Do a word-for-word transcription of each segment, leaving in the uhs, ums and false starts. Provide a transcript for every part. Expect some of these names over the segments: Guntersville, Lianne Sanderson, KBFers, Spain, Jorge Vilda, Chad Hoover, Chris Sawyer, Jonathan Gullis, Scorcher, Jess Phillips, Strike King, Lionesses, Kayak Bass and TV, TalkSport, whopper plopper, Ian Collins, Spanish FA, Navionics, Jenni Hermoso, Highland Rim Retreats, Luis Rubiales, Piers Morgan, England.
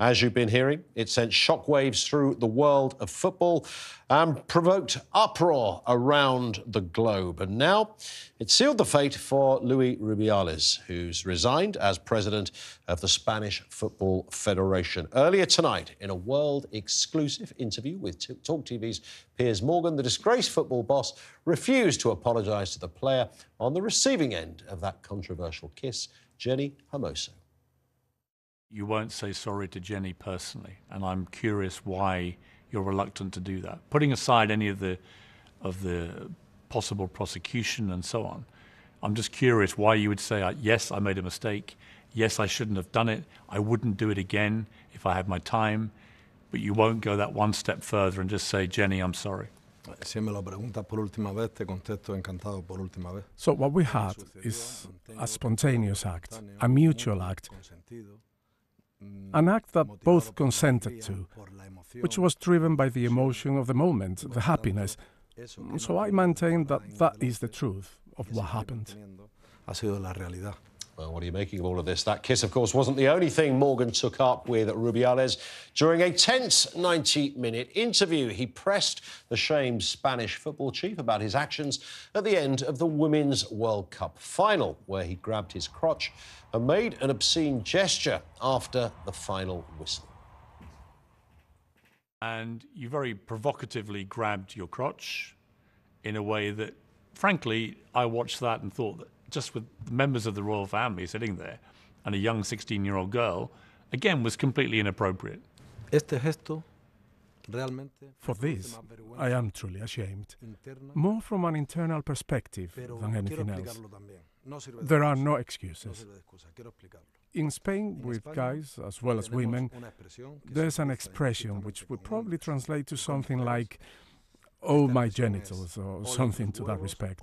As you've been hearing, it sent shockwaves through the world of football and provoked uproar around the globe. And now it sealed the fate for Luis Rubiales, who's resigned as president of the Spanish Football Federation. Earlier tonight, in a world-exclusive interview with Talk T V's Piers Morgan, the disgraced football boss refused to apologise to the player on the receiving end of that controversial kiss, Jenni Hermoso. You won't say sorry to Jenni personally, and I'm curious why you're reluctant to do that. Putting aside any of the of the possible prosecution and so on, I'm just curious why you would say, yes, I made a mistake, yes, I shouldn't have done it, I wouldn't do it again if I had my time, but you won't go that one step further and just say, Jenni, I'm sorry. Si me lo preguntas por última vez, te contesto encantado por última vez. So what we had is a spontaneous act, a mutual act, an act that both consented to, which was driven by the emotion of the moment, the happiness. So I maintain that that is the truth of what happened. Well, what are you making of all of this? That kiss, of course, wasn't the only thing Morgan took up with Rubiales. During a tense ninety minute interview, he pressed the shamed Spanish football chief about his actions at the end of the Women's World Cup final, where he grabbed his crotch and made an obscene gesture after the final whistle. And you very provocatively grabbed your crotch in a way that, frankly, I watched that and thought that, just with members of the royal family sitting there, and a young sixteen-year-old girl, again, was completely inappropriate. For this, I am truly ashamed, more from an internal perspective than anything else. There are no excuses. In Spain, with guys as well as women, there's an expression which would probably translate to something like, oh, my genitals, or something to that respect.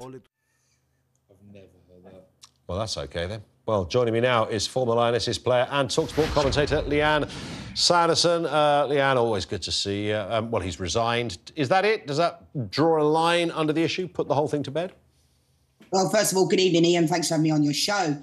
Well, that's OK, then. Well, joining me now is former Lionesses player and TalkSport commentator Lianne Sanderson. Uh, Lianne, always good to see you. Um, well, he's resigned. Is that it? Does that draw a line under the issue, put the whole thing to bed? Well, first of all, good evening, Ian. Thanks for having me on your show.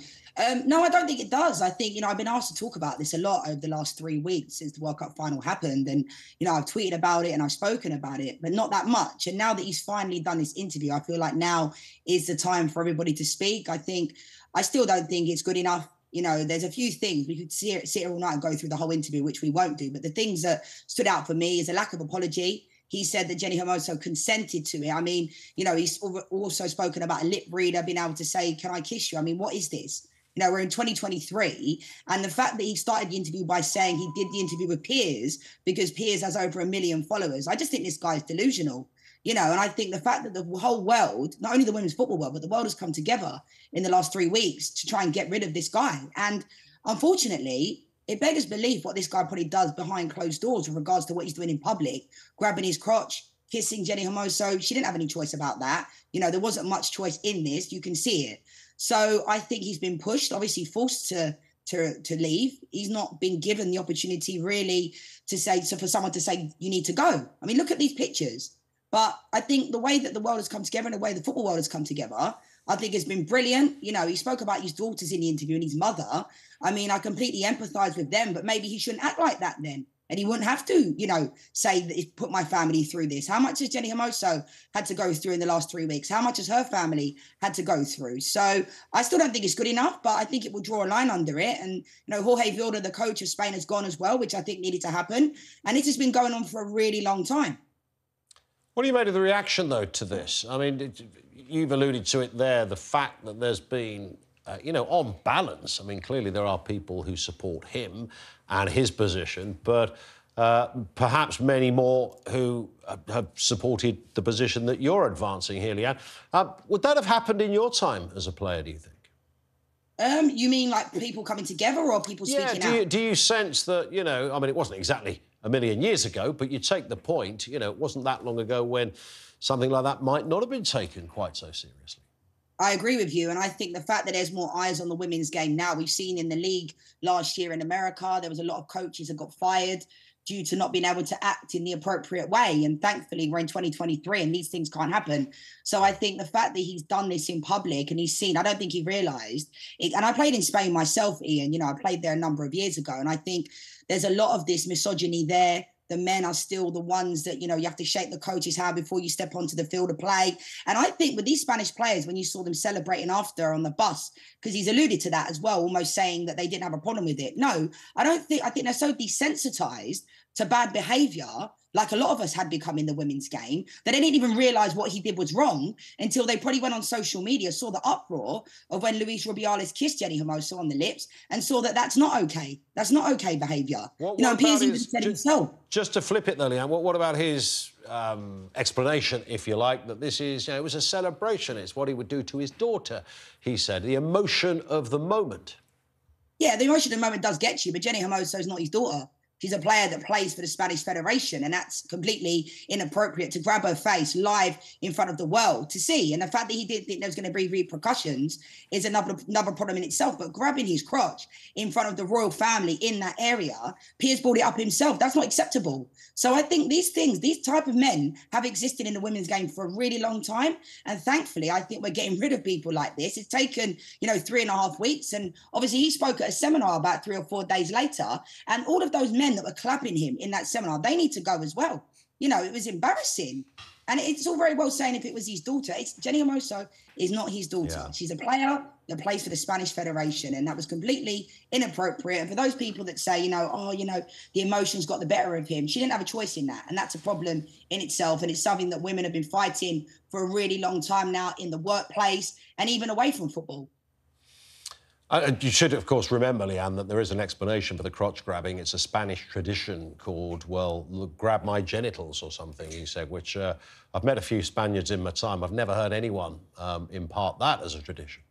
Um, no, I don't think it does. I think, you know, I've been asked to talk about this a lot over the last three weeks since the World Cup final happened. And, you know, I've tweeted about it and I've spoken about it, but not that much. And now that he's finally done this interview, I feel like now is the time for everybody to speak. I think... I still don't think it's good enough. You know, there's a few things. We could sit here all night and go through the whole interview, which we won't do. But the things that stood out for me is a lack of apology. He said that Jenni Hermoso consented to it. I mean, you know, he's also spoken about a lip reader being able to say, can I kiss you? I mean, what is this? You know, we're in twenty twenty-three. And the fact that he started the interview by saying he did the interview with Piers because Piers has over a million followers. I just think this guy's delusional. You know, and I think the fact that the whole world, not only the women's football world, but the world has come together in the last three weeks to try and get rid of this guy. And unfortunately, it beggars belief what this guy probably does behind closed doors with regards to what he's doing in public, grabbing his crotch, kissing Jenni Hermoso. She didn't have any choice about that. You know, there wasn't much choice in this. You can see it. So I think he's been pushed, obviously forced to To, to leave. He's not been given the opportunity really to say, so for someone to say, you need to go. I mean, look at these pictures. But I think the way that the world has come together and the way the football world has come together, I think it's been brilliant. You know, he spoke about his daughters in the interview and his mother. I mean, I completely empathise with them, but maybe he shouldn't act like that then. And he wouldn't have to, you know, say that he put my family through this. How much has Jenni Hermoso had to go through in the last three weeks? How much has her family had to go through? So I still don't think it's good enough, but I think it will draw a line under it. And, you know, Jorge Vilda, the coach of Spain, has gone as well, which I think needed to happen. And this has been going on for a really long time. What do you make of the reaction, though, to this? I mean, it, you've alluded to it there, the fact that there's been... Uh, you know, on balance, I mean, clearly there are people who support him and his position, but uh, perhaps many more who uh, have supported the position that you're advancing here, Lianne. Uh, would that have happened in your time as a player, do you think? Um, you mean, like, people coming together or people speaking yeah, do out? Yeah, do you sense that, you know, I mean, it wasn't exactly a million years ago, but you take the point, you know, it wasn't that long ago when something like that might not have been taken quite so seriously. I agree with you. And I think the fact that there's more eyes on the women's game now, we've seen in the league last year in America, there was a lot of coaches that got fired due to not being able to act in the appropriate way. And thankfully, we're in twenty twenty-three and these things can't happen. So I think the fact that he's done this in public and he's seen, I don't think he realised it. And I played in Spain myself, Ian. You know, I played there a number of years ago. And I think there's a lot of this misogyny there. The men are still the ones that, you know, you have to shake the coach's hand before you step onto the field of play. And I think with these Spanish players, when you saw them celebrating after on the bus, because he's alluded to that as well, almost saying that they didn't have a problem with it. No, I don't think, I think they're so desensitized to bad behavior, like a lot of us had become in the women's game, that they didn't even realize what he did was wrong until they probably went on social media, saw the uproar of when Luis Rubiales kissed Jenni Hermoso on the lips and saw that that's not okay. That's not okay behaviour. You know, and Piers even said himself. Just to flip it, though, Lianne, what, what about his um, explanation, if you like, that this is, you know, it was a celebration. It's what he would do to his daughter, he said. The emotion of the moment. Yeah, the emotion of the moment does get you, but Jenni Hermoso is not his daughter. She's a player that plays for the Spanish Federation, and that's completely inappropriate to grab her face live in front of the world to see. And the fact that he didn't think there was going to be repercussions is another, another problem in itself. But grabbing his crotch in front of the royal family in that area, Piers brought it up himself. That's not acceptable. So I think these things, these type of men have existed in the women's game for a really long time. And thankfully, I think we're getting rid of people like this. It's taken, you know, three and a half weeks. And obviously he spoke at a seminar about three or four days later. And all of those men that were clapping him in that seminar, they need to go as well. You know, it was embarrassing. And it's all very well saying if it was his daughter. It's Jenni Hermoso is not his daughter. Yeah. She's a player that plays for the Spanish Federation, and that was completely inappropriate. And for those people that say, you know, oh, you know, the emotions got the better of him, she didn't have a choice in that. And that's a problem in itself. And it's something that women have been fighting for a really long time now in the workplace and even away from football. And you should, of course, remember, Lianne, that there is an explanation for the crotch grabbing. It's a Spanish tradition called, well, look, grab my genitals or something, he said, which uh, I've met a few Spaniards in my time. I've never heard anyone um, impart that as a tradition.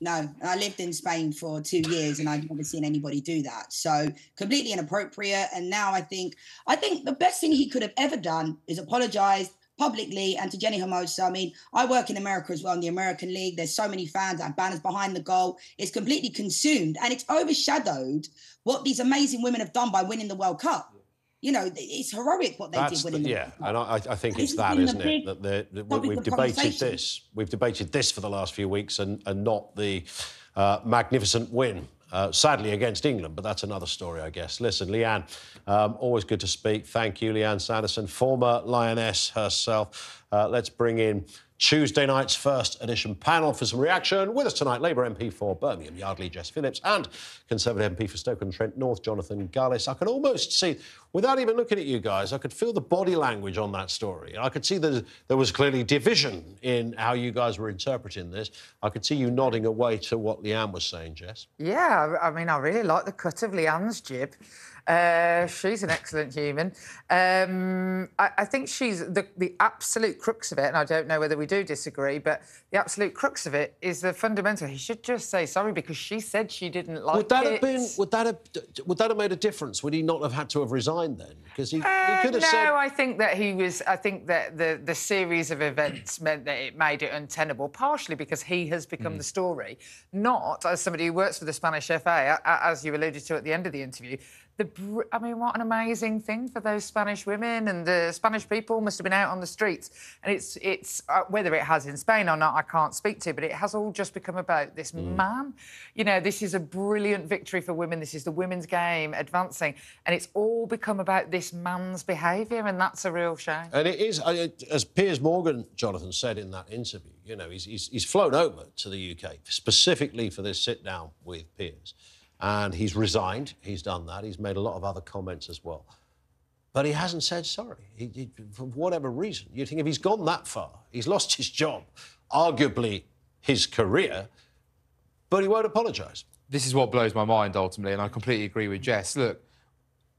No, I lived in Spain for two years and I've never seen anybody do that. So completely inappropriate. And now I think, I think the best thing he could have ever done is apologise publicly, and to Jenni Hermoso. I mean, I work in America as well, in the American League. There's so many fans that have banners behind the goal. It's completely consumed, and it's overshadowed what these amazing women have done by winning the World Cup. You know, it's heroic what they That's did winning the, the World yeah, Cup. Yeah, and I, I think it's that, isn't it? That the, the, we've debated this. We've debated this for the last few weeks, and, and not the uh, magnificent win. Uh, sadly, against England, but that's another story, I guess. Listen, Lianne, um, always good to speak. Thank you, Lianne Sanderson, former Lioness herself. Uh, let's bring in Tuesday night's first edition panel for some reaction. With us tonight, Labour M P for Birmingham Yardley, Jess Phillips, and Conservative M P for Stoke-on-Trent North, Jonathan Gullis. I can almost see, without even looking at you guys, I could feel the body language on that story. I could see that there was clearly division in how you guys were interpreting this. I could see you nodding away to what Lianne was saying, Jess. Yeah, I mean, I really like the cut of Lianne's jib. Uh, she's an excellent human. Um, I, I think she's the, the absolute crux of it, and I don't know whether we do disagree, but the absolute crux of it is the fundamental. He should just say sorry because she said she didn't like would that it. Have been, would, that have, would that have made a difference? Would he not have had to have resigned then? Because he, uh, he could have no, said... No, I think that he was... I think that the, the series of events meant that it made it untenable, partially because he has become mm. the story, not as somebody who works for the Spanish F A, as you alluded to at the end of the interview. The, I mean, what an amazing thing for those Spanish women, and the Spanish people must have been out on the streets. And it's, it's uh, whether it has in Spain or not, I can't speak to, but it has all just become about this mm. man. You know, this is a brilliant victory for women. This is the women's game advancing. And it's all become about this man's behaviour, and that's a real shame. And it is, as Piers Morgan, Jonathan, said in that interview, you know, he's, he's, he's flown over to the U K specifically for this sit-down with Piers. And he's resigned, he's done that, he's made a lot of other comments as well. But he hasn't said sorry, he, he, for whatever reason. You'd think if he's gone that far, he's lost his job, arguably his career, but he won't apologise. This is what blows my mind, ultimately, and I completely agree with Jess. Look,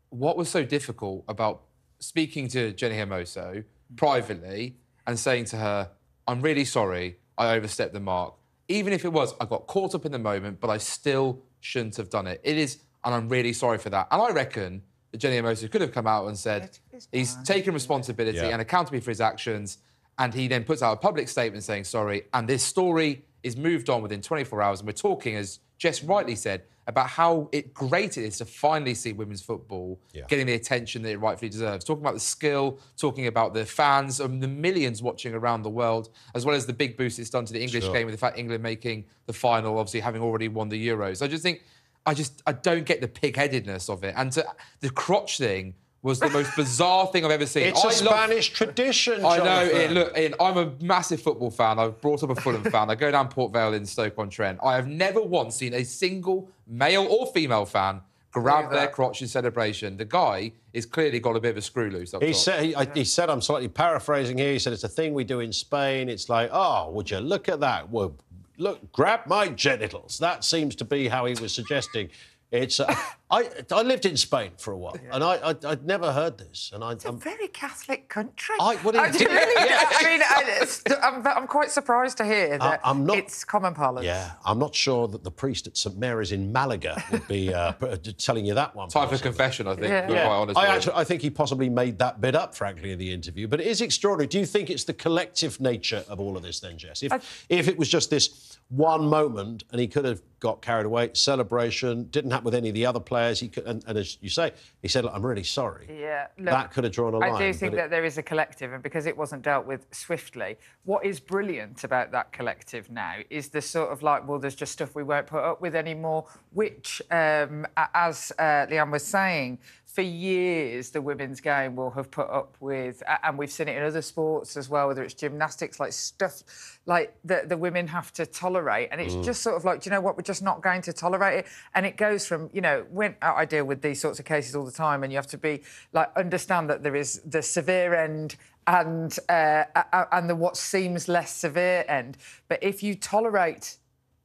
what was so difficult about speaking to Jenni Hermoso privately and saying to her, I'm really sorry, I overstepped the mark. Even if it was, I got caught up in the moment, but I still shouldn't have done it. It is, and I'm really sorry for that. And I reckon that Jenni Hermoso could have come out and said he's taken responsibility yeah. and accountability for his actions, and he then puts out a public statement saying sorry, and this story is moved on within twenty-four hours. And we're talking, as Jess rightly said, about how it great it is to finally see women's football yeah. getting the attention that it rightfully deserves. Talking about the skill, talking about the fans and the millions watching around the world, as well as the big boost it's done to the English sure. game with the fact England making the final, obviously having already won the Euros. I just think, I just, I don't get the pig-headedness of it. And to, the crotch thing was the most bizarre thing I've ever seen. It's I a Spanish love... tradition, Jonathan. I know. Ian, look, Ian, I'm a massive football fan. I've brought up a Fulham fan. I go down Port Vale in Stoke-on-Trent. I have never once seen a single male or female fan grab their crotch in celebration. The guy has clearly got a bit of a screw loose up top. He said, he, I, he said, I'm slightly paraphrasing here, he said it's a thing we do in Spain. It's like, oh, would you look at that? Well, look, grab my genitals. That seems to be how he was suggesting. It's. Uh, I I lived in Spain for a while, yeah. and I, I I'd never heard this. And I, it's I'm, a very Catholic country. I, well, I, really, yeah. I mean, I, I'm, I'm quite surprised to hear that I, I'm not, it's common parlance. Yeah, I'm not sure that the priest at Saint Mary's in Malaga would be uh, telling you that one. Type of confession, I think. Yeah. Yeah. Quite honestly, I actually I think he possibly made that bit up, frankly, in the interview. But it is extraordinary. Do you think it's the collective nature of all of this, then, Jess? If I, if it was just this one moment and he could have got carried away, celebration didn't happen with any of the other players. He could, and, and as you say, he said, look, I'm really sorry. Yeah, look, that could have drawn a line. I do think that it... there is a collective, and because it wasn't dealt with swiftly, what is brilliant about that collective now is the sort of like, well, there's just stuff we won't put up with anymore, which, um, as uh, Lianne was saying, for years the women's game will have put up with, and we've seen it in other sports as well, whether it's gymnastics, like stuff... like, the, the women have to tolerate. And it's mm. just sort of like, do you know what, we're just not going to tolerate it. And it goes from, you know, when I deal with these sorts of cases all the time, and you have to be, like, understand that there is the severe end and, uh, and the what seems less severe end. But if you tolerate,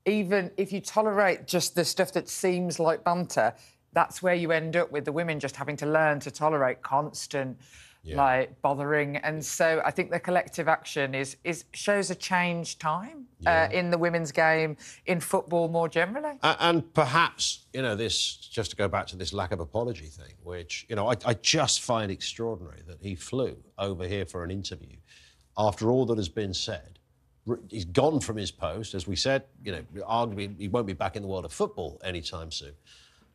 even if you tolerate just the stuff that seems like banter, that's where you end up with the women just having to learn to tolerate constant... Yeah. like, bothering. And so I think the collective action is is shows a changed time yeah. uh, in the women's game, in football more generally. Uh, and perhaps, you know, this, just to go back to this lack of apology thing, which, you know, I, I just find extraordinary that he flew over here for an interview after all that has been said. He's gone from his post, as we said, you know, arguably he won't be back in the world of football anytime soon.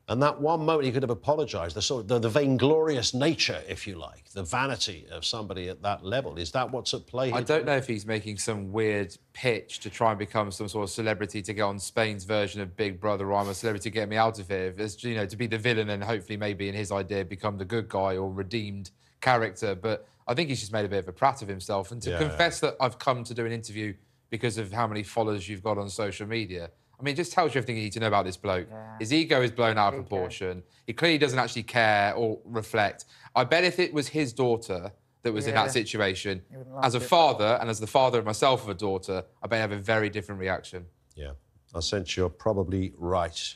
And that one moment he could have apologised, the sort of the, the vainglorious nature, if you like, the vanity of somebody at that level. Is that what's at play here? I don't know if he's making some weird pitch to try and become some sort of celebrity to get on Spain's version of Big Brother, or I'm a celebrity, get me out of here. It's, you know, to be the villain and hopefully maybe in his idea become the good guy or redeemed character. But I think he's just made a bit of a prat of himself. And to yeah, confess yeah. that I've come to do an interview because of how many followers you've got on social media... I mean, it just tells you everything you need to know about this bloke. Yeah. His ego is blown out of proportion. He clearly doesn't actually care or reflect. I bet if it was his daughter that was yeah. in that situation, as a father and as the father of myself of a daughter, I bet I'd have a very different reaction. Yeah, I sense you're probably right.